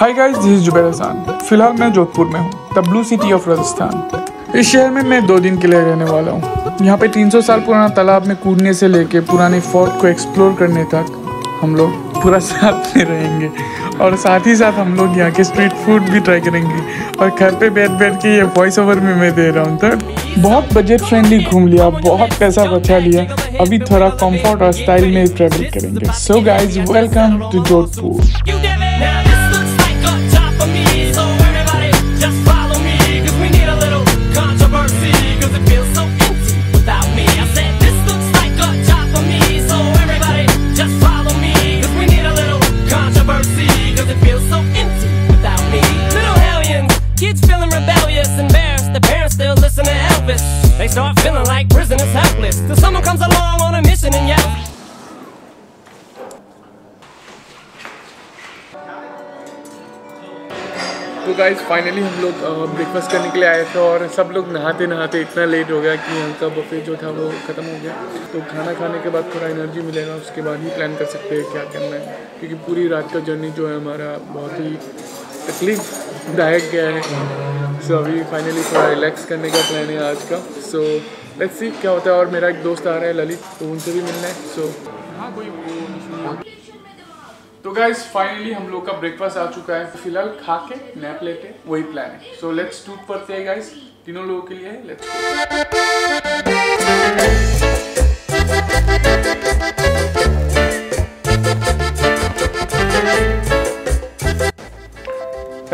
Hi guys, this is Zubair Hasan. फिलहाल मैं जोधपुर में हूँ, the blue city of Rajasthan. इस शहर में मैं 2 दिन के लिए रहने वाला हूँ। यहाँ पे 300 साल पुराना तालाब में कूदने से लेके पुराने फोर्ट को एक्सप्लोर करने तक हम लोग पूरा साथ में रहेंगे और साथ ही साथ हम लोग यहाँ के स्ट्रीट फूड भी ट्राई करेंगे। और घर पे बैठ के ये वॉइस ओवर में मैं दे रहा हूँ। तो बहुत बजट फ्रेंडली घूम लिया, बहुत पैसा बचा लिया। अभी थोड़ा कंफर्ट और स्टाइल में ट्रैवल करेंगे। So guys, welcome to Jodhpur. Start feeling like prisoners helpless till someone comes along on a mission and yells. तो गाइज फाइनली हम लोग ब्रेकफास्ट करने के लिए आए थे और सब लोग नहाते नहाते इतना लेट हो गया कि हल्का बफे जो था वो ख़त्म हो गया। तो खाना खाने के बाद थोड़ा एनर्जी मिलेगा, उसके बाद ही प्लान कर सकते हैं क्या करना है, क्योंकि पूरी रात का जर्नी जो है हमारा बहुत ही तकलीफदायक गया है। सो अभी फाइनली थोड़ा रिलैक्स करने का प्लान है आज का। सो लेट्स सी क्या होता है। और मेरा एक दोस्त आ रहा है ललित, तो उनसे भी मिलना है। सो हाँ कोई। तो गाइज फाइनली हम लोग का ब्रेकफास्ट आ चुका है। फिलहाल खा के नैप लेके वही प्लान है। सो लेट्स टूट पड़ते हैं गाइज, तीनों लोगों के लिए। लेट्स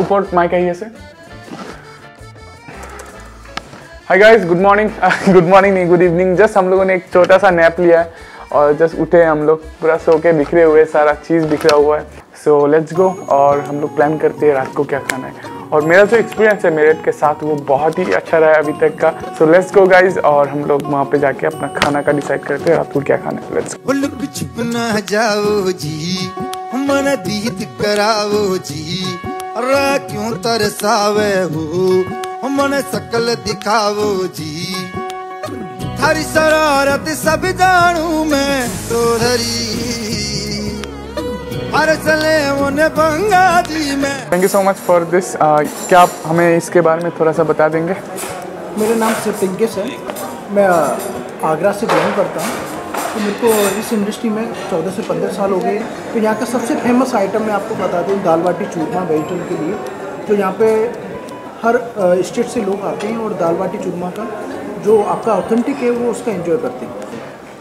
ऊपर माइक आइए से। हाय गाइस, गुड मॉर्निंग नहीं, गुड इवनिंग। जस्ट हम लोगों ने एक छोटा सा नैप लिया है और जस्ट उठे हैं हम लोग, पूरा सो के बिखरे हुए, सारा चीज़ बिखरा हुआ है। सो लेट्स गो और हम लोग प्लान करते हैं रात को क्या खाना है। और मेरा जो एक्सपीरियंस है मेरठ के साथ वो बहुत ही अच्छा रहा है अभी तक का। सो लेट्स गो गाइज और हम लोग वहाँ पे जाके अपना खाना का डिसाइड करते हैं रात को क्या खाना है। लेट्स मने सकल दिखावो जी, थारी शरारत सब जानू मैं तो धरी, हर चले उन्हें भंगा दी मैं। Thank you so much for this. क्या आप हमें इसके बारे में थोड़ा सा बता देंगे? मेरा नाम सिपिंकेश है, मैं आगरा से बिलोंग करता हूँ। तो मेरे को इस इंडस्ट्री में 14 से 15 साल हो गए। तो यहाँ का सबसे फेमस आइटम मैं आपको बता दूँ, दाल बाटी चूरमा वेजिटल के लिए। तो यहाँ पे हर स्टेट से लोग आते हैं और दाल बाटी चूरमा का जो आपका ऑथेंटिक है वो उसका एंजॉय करते हैं।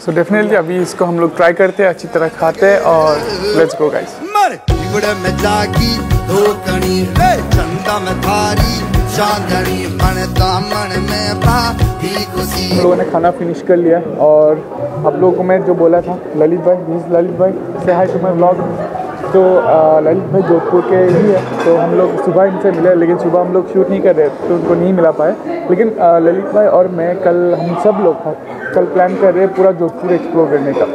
सो डेफिनेटली अभी इसको हम लोग ट्राई करते हैं, अच्छी तरह खाते हैं और लेट्स गो गाइस। हम लोगों ने खाना फिनिश कर लिया और आप लोगों को मैं जो बोला था, ललित भाई से हाय टू माय व्लॉग। तो ललित भाई जोधपुर के ही है, तो हम लोग सुबह इनसे मिले, लेकिन सुबह हम लोग शूट नहीं कर रहे तो उनको नहीं मिला पाए। लेकिन ललित भाई और मैं कल, हम सब लोग कल प्लान कर रहे हैं पूरा जोधपुर एक्सप्लोर करने का।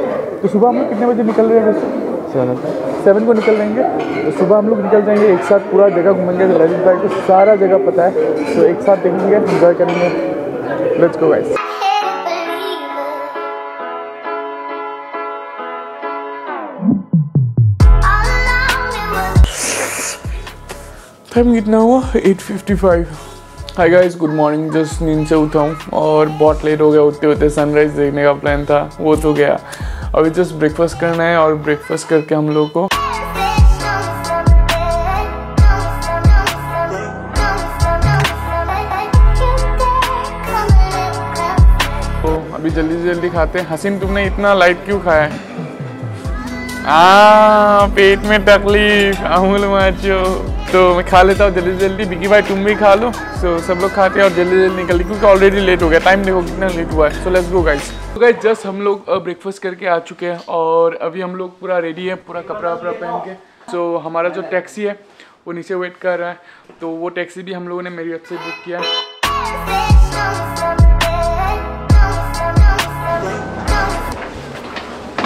तो सुबह हम लोग कितने बजे निकल रहे हैं? 7 को निकल रहेंगे। तो सुबह हम लोग निकल जाएंगे, एक साथ पूरा जगह घूमेंगे। ललित भाई को सारा जगह पता है, तो एक साथ देखेंगे, इन्जॉय करेंगे। Let's go guys. टाइम कितना हुआ? 8:55। Hi guys, good morning. Just नींद से उठा हूँ और बहुत लेट हो गया उठते होते। सनराइज़ देखने का प्लान था वो तो गया, अभी जस्ट ब्रेकफास्ट करना है और ब्रेकफास्ट करके हम लोग को तो अभी जल्दी खाते हैं। हसीन, तुमने इतना लाइट क्यों खाया है? पेट में तकलीफ अमूल माचो। तो मैं खा लेता हूँ जल्दी। बिकी भाई तुम भी खा लो। सो सब लोग खाते हैं और जल्दी निकल गए क्योंकि ऑलरेडी लेट हो गया। टाइम देखो कितना लेट हुआ है। So let's go guys. तो गाइस जस्ट हम लोग ब्रेकफास्ट करके आ चुके हैं और अभी हम लोग पूरा रेडी है, पूरा कपड़ा वपड़ा पहन के। सो हमारा जो टैक्सी है वो नीचे वेट कर रहा है, तो वो टैक्सी भी हम लोगों ने मेरी ऐप से बुक किया है।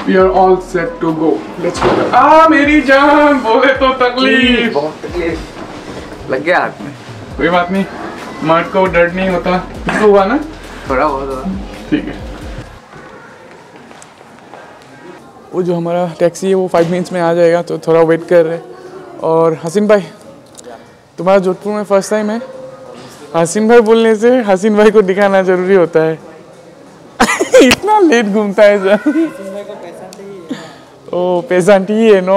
We are all set to go. Let's go. मेरी जान, बोले तो तकलीफ, बहुत तकलीफ लग गया हाथ में। कोई बात नहीं, मर्द को डर नहीं होता। तो हुआ ना थोड़ा बहुत, ठीक है। वो जो हमारा टैक्सी है वो 5 मिनट्स में आ जाएगा, तो थोड़ा वेट कर रहे। और हसीन भाई तुम्हारा जोधपुर में फर्स्ट टाइम है। हसीन भाई बोलने से हसीन भाई को दिखाना जरूरी होता है। इतना लेट घूमता है सर। ओ पेशेंट ही है नो,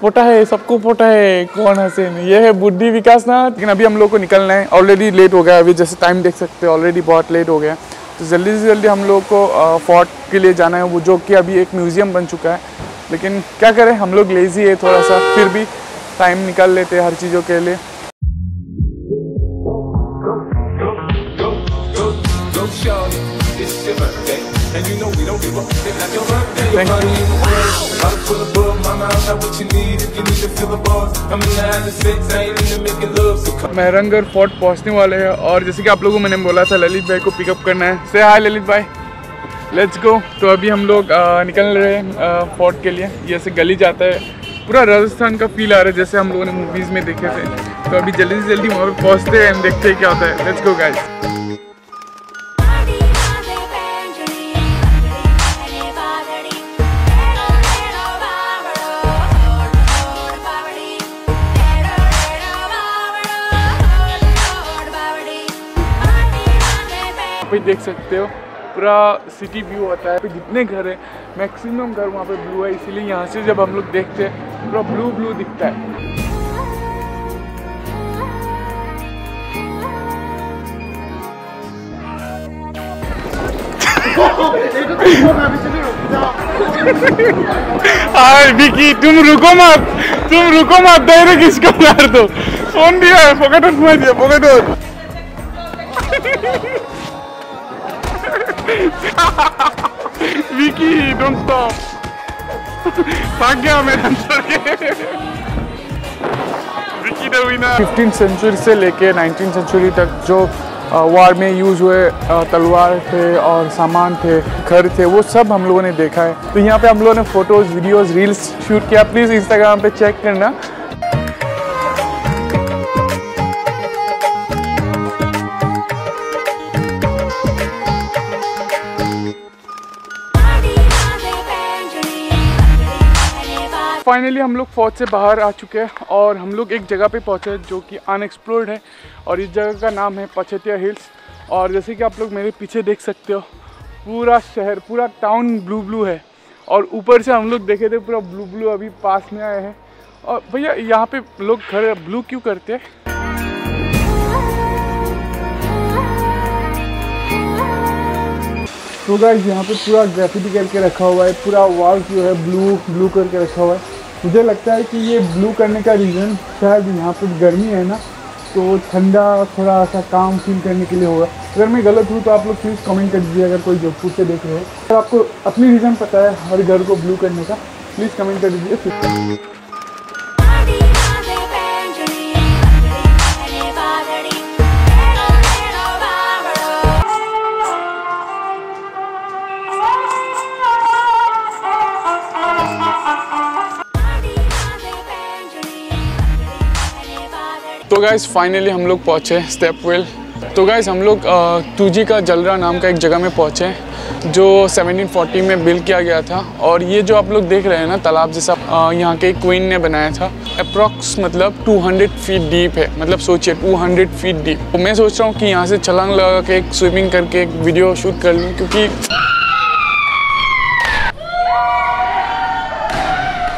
पोटा है, सबको पोटा है। कौन हसीन? ये है बुद्धि विकास ना। लेकिन अभी हम लोग को निकलना है, ऑलरेडी लेट हो गया। अभी जैसे टाइम देख सकते हो, ऑलरेडी बहुत लेट हो गया। तो जल्दी से जल्दी हम लोग को फोर्ट के लिए जाना है, वो जो कि अभी एक म्यूज़ियम बन चुका है। लेकिन क्या करें, हम लोग लेजी है थोड़ा सा, फिर भी टाइम निकाल लेते हैं हर चीज़ों के लिए। मेहरानगढ़ फोर्ट पहुंचने वाले हैं और जैसे कि आप लोगों को मैंने बोला था, ललित भाई को पिकअप करना है। से हाय ललित भाई, लेट्स गो। तो अभी हम लोग निकल रहे हैं फोर्ट के लिए। ये ऐसे गली जाता है, पूरा राजस्थान का फील आ रहा है जैसे हम लोगों ने मूवीज़ में देखे थे। तो अभी जल्दी से जल्दी वहाँ पर पहुँचते हैं, देखते हैं क्या होता है। Let's go guys. पे देख सकते हो पूरा सिटी व्यू होता है। जितने घर हैं मैक्सिमम घर वहाँ पे ब्लू है, इसीलिए यहाँ से जब हम लोग देखते हैं पूरा ब्लू ब्लू दिखता है। अरे विकी तुम रुको मत, धैर्य किसको मार दो, फोन दिया है, पकड़ो। विकी डोंट स्टॉप, भाग गया मेरा छोड़ के। Vicky the winner. 15th century से लेके 19th सेंचुरी तक जो वार में यूज हुए तलवार थे और सामान थे, घर थे, वो सब हम लोगों ने देखा है। तो यहाँ पे हम लोगों ने फोटोज, वीडियोज, रील्स शूट किया। प्लीज़ इंस्टाग्राम पे चेक करना। फाइनली हम लोग फोर्ट से बाहर आ चुके हैं और हम लोग एक जगह पे पहुँचे हैं जो कि अनएक्सप्लोर्ड है और इस जगह का नाम है पचेटिया हिल्स। और जैसे कि आप लोग मेरे पीछे देख सकते हो, पूरा शहर, पूरा टाउन ब्लू ब्लू है और ऊपर से हम लोग देखे थे पूरा ब्लू ब्लू। अभी पास में आए हैं और भैया यहाँ पे लोग घर ब्लू क्यों करते हैं? तो गाइस यहाँ पे पूरा ग्राफिटी करके रखा हुआ है, पूरा वॉल जो है ब्लू ब्लू करके रखा हुआ है। मुझे लगता है कि ये ब्लू करने का रीज़न शायद यहाँ पे गर्मी है ना, तो ठंडा थोड़ा सा काम फील करने के लिए होगा। अगर मैं गलत हूँ तो आप लोग प्लीज़ कमेंट कर दीजिए। अगर कोई जोधपुर से देख रहे हो तो आपको अपनी रीज़न पता है हर घर को ब्लू करने का, प्लीज़ कमेंट कर दीजिए। फिर तो गाइस फाइनली हम लोग पहुँचे स्टेप वेल। तो गाइस हम लोग तूर्जी का जलरा नाम का एक जगह में पहुँचे जो 1740 में बिल्ड किया गया था। और ये जो आप लोग देख रहे हैं ना तालाब जैसा, यहाँ के क्वीन ने बनाया था। अप्रॉक्स मतलब 200 फीट डीप है, मतलब सोचिए 200 फीट डीप। तो मैं सोच रहा हूँ कि यहाँ से छलांग लगा के एक स्विमिंग करके एक वीडियो शूट कर लूँ, क्योंकि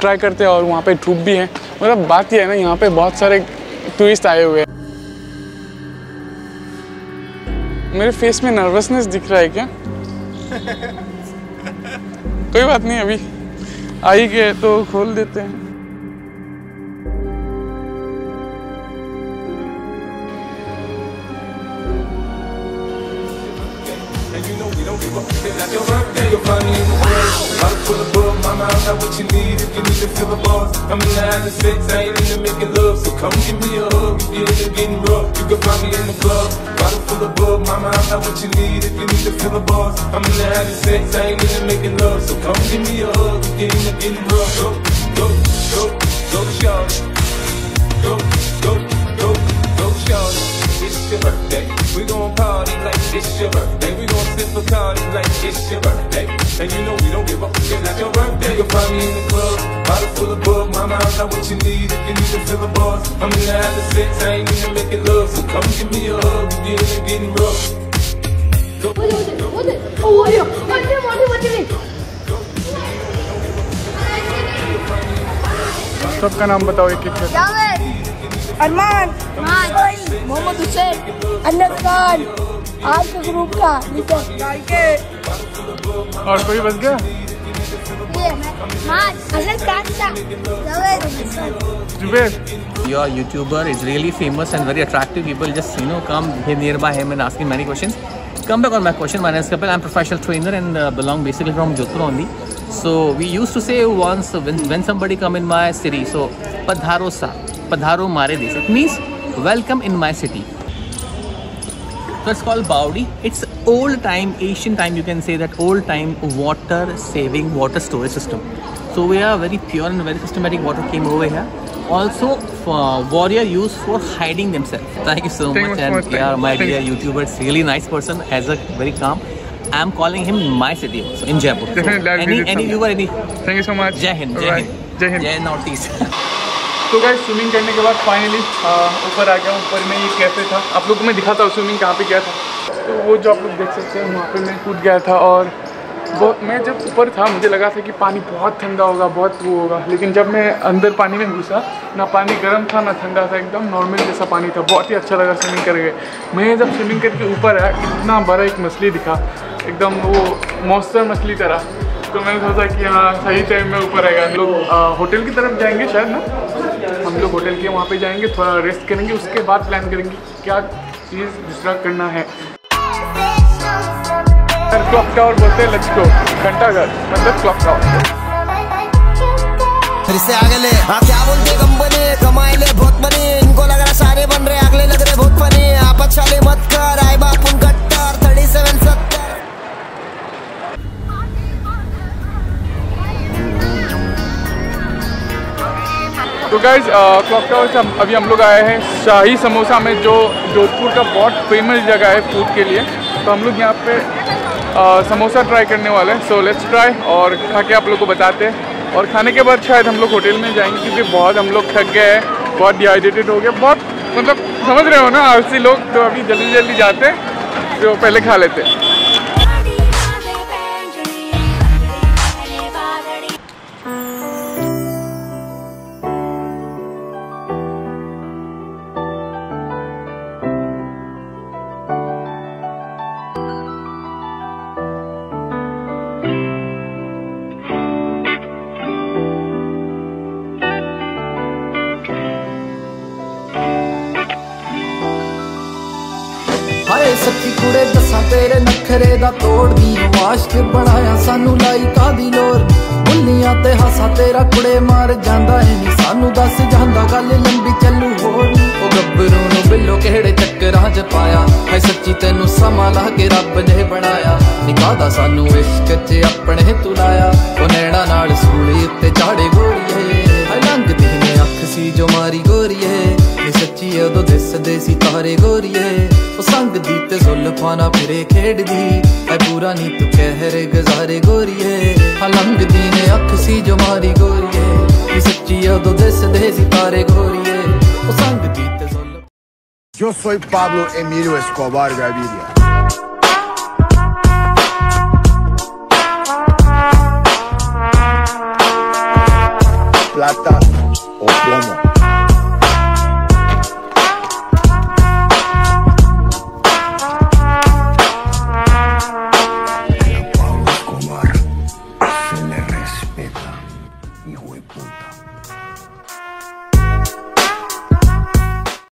ट्राई करते हैं। और वहाँ पर धूप भी है, मतलब बात यह है ना, यहाँ पर बहुत सारे टूरिस्ट आए हुए हैं। मेरे फेस में नर्वसनेस दिख रहा है क्या? कोई बात नहीं, अभी आ ही गए तो खोल देते हैं। It's your birthday, we gon' party like it's your birthday. We gon' sip a party like it's your birthday. And you know we don't give a fuck, it's not your birthday. You'll find me in the club, bottle full of bug, my mind not what you need to feel the buzz. I'm in the habit of sex, I ain't even making love, so come give me a hug, you ain't getting rough. What is it? Oh, what are you? What do you mean? सबका नाम बताओ एक एक करके। अरमान, मोहम्मद हुसैन, अन्नत खान, आज के group का निकल। और कोई बच गया? Jubair, your YouTuber is really famous and very attractive. People just come here nearby him and ask him many questions. Come back on my question. My name is Kapil. I'm a professional trainer and belong basically from Jodhpur only. So we used to say once when somebody come in my city, so padharo mare desh. It means welcome in my city. So it's called Baudi. It's old time, ancient time, you can say that, old time water saving, water storage system. So we are very pure and very systematic water came over here. Also for warrior use for hiding themselves. Thank you so much. And yeah, my dear YouTuber, it's really nice person, as a very calm. I'm calling him my city also in Jaipur. So any viewer, any. Thank you so much. Jai Hind. Jai Hind. Jai Hind. Jai Northeast. तो guys swimming करने के बाद finally ऊपर आ गया। ऊपर में ये cafe था, आप लोग को मैं दिखाता हूँ स्विमिंग कहाँ पे गया था। तो वो जो आप लोग देख सकते हैं वहाँ पे मैं कूद गया था, और मैं जब ऊपर था मुझे लगा था कि पानी बहुत ठंडा होगा, बहुत वो होगा, लेकिन जब मैं अंदर पानी में घुसा, ना पानी गर्म था ना ठंडा था, एकदम नॉर्मल जैसा पानी था। बहुत ही अच्छा लगा स्विमिंग करके। मैं जब स्विमिंग करके ऊपर आया, इतना बड़ा एक मछली दिखा, एकदम वो मॉन्स्टर मछली तरह। तो मैंने सोचा कि हाँ, सही टाइम में ऊपर आएगा। हम लोग होटल की तरफ जाएंगे शायद ना, हम लोग होटल के वहाँ पे जाएंगे, थोड़ा रेस्ट करेंगे, उसके बाद प्लान करेंगे क्या चीज़ दूसरा करना है। क्लॉक टावर बोलते हैं लक्ष्य को, घंटा घर मतलब क्लॉक टावर। फिर से आगे ले क्या बोलते, कम बने कमाए ले बहुत बने, इनको लग रहा सारे बन रहे, अगले लग रहे बहुत बने, आप अच्छा ले मत कर, आए बाप उन गट्टर 3770। तो गाइज क्लॉक टावर से अभी हम लोग आए हैं शाही समोसा में, जो जोधपुर का बहुत फेमस जगह है फूड के लिए। तो हम लोग यहाँ पे समोसा ट्राई करने वाले हैं। सो लेट्स ट्राई, और खा के आप लोग को बताते हैं, और खाने के बाद शायद हम लोग होटल में जाएंगे, क्योंकि बहुत हम लोग थक गए हैं, बहुत डिहाइड्रेटेड हो गए, बहुत मतलब समझ रहे हो ना आलसी लोग। तो अभी जल्दी जल्दी जाते हैं, तो पहले खा लेते हैं। सखी कुड़े दसा तेरे नखरे दा तोड़ दी, वाश्क बढ़ाया सानू लाई कादी लोर, बुलियां ते हासा तेरा कुड़े मार जांदा है नी, सानू दस जांदा गल लंबी चलू होर। ओ गब्बरू नु बिल्लो केड़े चक्करां च पाया है, सच्ची तेनू समा ला के रब ने बनाया, निकादा सानू इश्क च अपने तुलाया, ओ नैणा नाल सूली ते झाड़े गोरीए, है लंघदी ने अख सी जो मारी गोरीए, ये सच्ची उदो दिसदे सी तारे गोरीए, संग दी ते जुल्फाना फिरे खेड़ दी, ऐ पूरा नी तू कहरे गजारे गोरीए, हलंग दी ने अख सी जो मारी गोरीए, सच्ची उदो दिसदे सितारे गोरीए, ओ संग दी ते जुल्फ। Yo soy Pablo Emilio Escobar Gaviria. Plata o plomo.